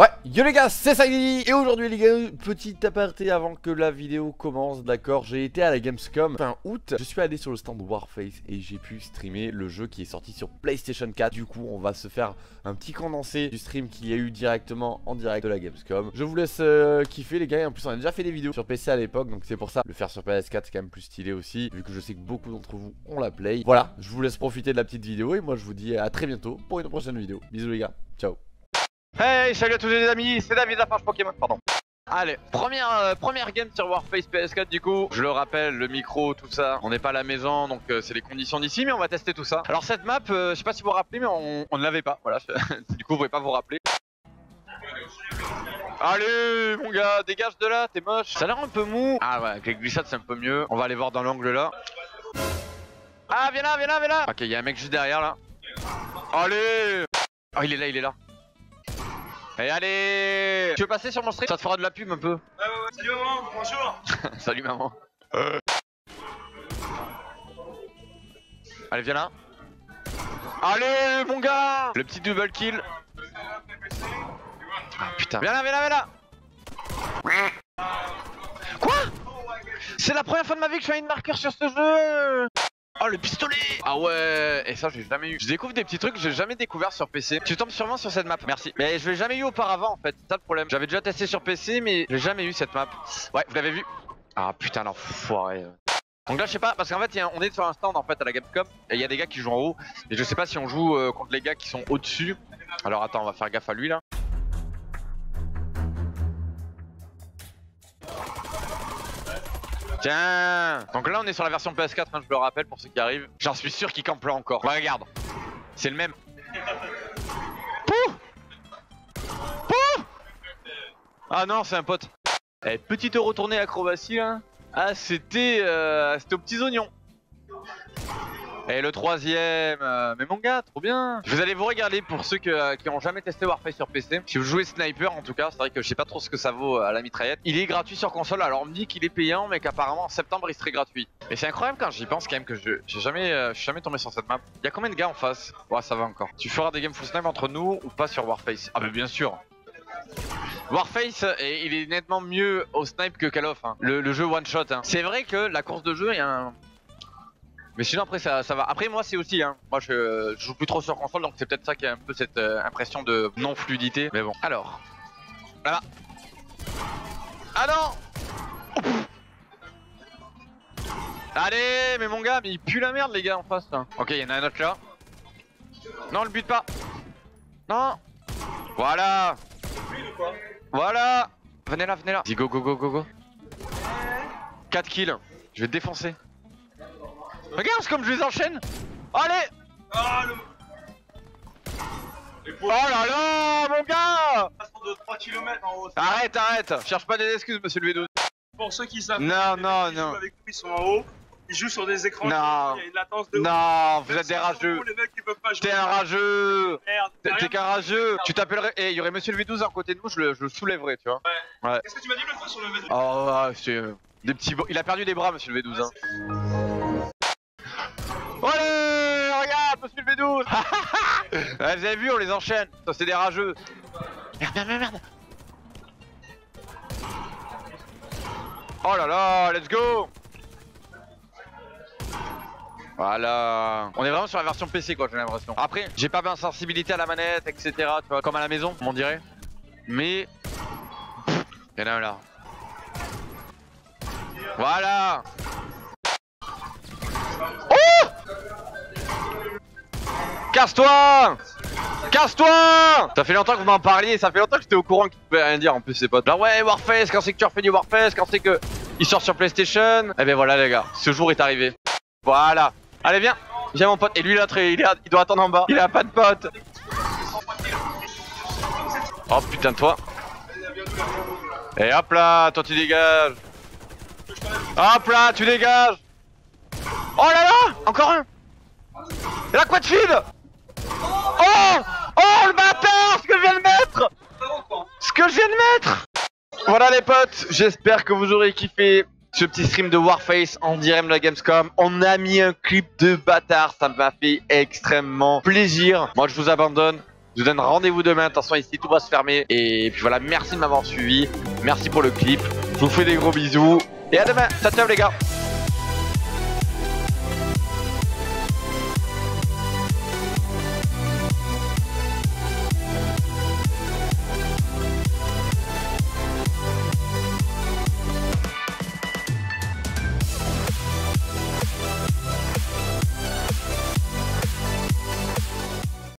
Ouais, yo les gars, c'est Sagli. Et aujourd'hui les gars, petit aparté avant que la vidéo commence, d'accord. J'ai été à la Gamescom fin août, je suis allé sur le stand Warface et j'ai pu streamer le jeu qui est sorti sur PlayStation 4. Du coup, on va se faire un petit condensé du stream qu'il y a eu directement en direct de la Gamescom. Je vous laisse kiffer les gars, et en plus on a déjà fait des vidéos sur PC à l'époque, donc c'est pour ça, le faire sur PS4 c'est quand même plus stylé aussi, vu que je sais que beaucoup d'entre vous ont la play. Voilà, je vous laisse profiter de la petite vidéo et moi je vous dis à très bientôt pour une prochaine vidéo. Bisous les gars, ciao. Hey, salut à tous les amis, c'est David de la page Pokémon, pardon. Allez, première game sur Warface PS4 du coup. Je le rappelle, le micro, tout ça, on n'est pas à la maison, donc c'est les conditions d'ici, mais on va tester tout ça. Alors cette map, je sais pas si vous vous rappelez, mais on ne l'avait pas, voilà, du coup vous pouvez pas vous rappeler. Allez mon gars, dégage de là, t'es moche. Ça a l'air un peu mou. Ah ouais, avec les glissades c'est un peu mieux, on va aller voir dans l'angle là. Ah viens là, viens là, viens là. Ok, il y a un mec juste derrière là. Allez. Oh il est là, il est là. Et allez, tu veux passer sur mon stream? Ça te fera de la pub un peu. Ouais ouais, salut maman, bonjour. Salut maman. Allez viens là. Allez mon gars, le petit double kill. Ah, putain. Viens là, viens là, viens là. Quoi? C'est la première fois de ma vie que je fais une marqueur sur ce jeu. Oh le pistolet! Ah ouais! Et ça j'ai jamais eu. Je découvre des petits trucs que j'ai jamais découvert sur PC. Tu tombes sûrement sur cette map, merci. Mais je l'ai jamais eu auparavant en fait, c'est ça le problème. J'avais déjà testé sur PC mais j'ai jamais eu cette map. Ouais, vous l'avez vu? Ah putain l'enfoiré. Donc là je sais pas, parce qu'en fait on est sur un stand en fait à la Gamescom. Et il y a des gars qui jouent en haut. Et je sais pas si on joue contre les gars qui sont au-dessus. Alors attends, on va faire gaffe à lui là. Tiens. Donc là on est sur la version PS4 hein, je le rappelle pour ceux qui arrivent. J'en suis sûr qu'il campe là encore. Bah, regarde. C'est le même. Pouf. Pouf. Ah non c'est un pote. Eh, petite retournée acrobatie là. Ah c'était aux petits oignons. Et le troisième, mais mon gars, trop bien. Vous allez vous regarder pour ceux qui n'ont jamais testé Warface sur PC. Si vous jouez sniper en tout cas, c'est vrai que je sais pas trop ce que ça vaut à la mitraillette. Il est gratuit sur console, alors on me dit qu'il est payant, mais qu'apparemment en septembre il serait gratuit. Et c'est incroyable quand j'y pense quand même que je suis jamais tombé sur cette map. Il y a combien de gars en face? Ouais ça va encore. Tu feras des games full snipe entre nous ou pas sur Warface? Ah bah bien sûr. Warface, et il est nettement mieux au snipe que Call of, hein. Le jeu one shot. Hein. C'est vrai que la course de jeu, il y a un... Mais sinon après ça va. Après moi c'est aussi hein. Moi je joue plus trop sur console donc c'est peut-être ça qui a un peu cette impression de non fluidité. Mais bon. Alors. Là-bas. Ah non. Oh, allez mais mon gars mais il pue la merde les gars en face là. Ok il y en a un autre là. Non le bute pas. Non. Voilà. Voilà. Venez là, venez là. Dis go go go go go. 4 kills. Je vais te défoncer. Regarde comme je les enchaîne. Allez. Oh là là mon gars, de 3 km en haut. Arrête arrête. Cherche pas des excuses monsieur le V12. Pour ceux qui savent. Non non non. Ils sont en haut. Ils jouent sur des écrans. Non. Il y a une latence de ouf. Non vous êtes des rageux. T'es un rageux. T'es qu'un rageux. Tu t'appellerais. Eh il y aurait monsieur le V12 à côté de nous. Je le soulèverais tu vois. Ouais. Qu'est-ce que tu m'as dit l'autre fois sur le V12? Oh ouais c'est des petits. Il a perdu des bras monsieur le V12 hein. Allez, regarde, monsieur le V12. Ouais, vous avez vu, on les enchaîne. Ça, c'est des rageux. Merde, merde, merde, merde. Oh là là, let's go. Voilà. On est vraiment sur la version PC, quoi, j'ai l'impression. Après, j'ai pas bien sensibilité à la manette, etc. Tu vois, comme à la maison, on dirait. Mais... y'en a un là. Voilà. Casse-toi! Casse-toi! Ça fait longtemps que vous m'en parliez, ça fait longtemps que j'étais au courant qu'ils pouvaient rien dire en plus ces potes. Là ouais Warface, quand c'est que tu refais du Warface, quand c'est que il sort sur PlayStation. Eh ben voilà les gars, ce jour est arrivé. Voilà. Allez viens, viens mon pote. Et lui là, il doit attendre en bas. Il a pas de pote. Oh putain toi. Et hop là, toi tu dégages. Hop là, tu dégages. Oh là là, encore un. Et la quad shield. Oh! Oh le bâtard! Ce que je viens de mettre! Ce que je viens de mettre! Voilà les potes, j'espère que vous aurez kiffé ce petit stream de Warface en direct de la Gamescom. On a mis un clip de bâtard, ça m'a fait extrêmement plaisir. Moi je vous abandonne, Je vous donne rendez-vous demain. Attention, ici tout va se fermer. Et puis voilà, merci de m'avoir suivi. Merci pour le clip. Je vous fais des gros bisous. Et à demain. Ciao, ciao les gars.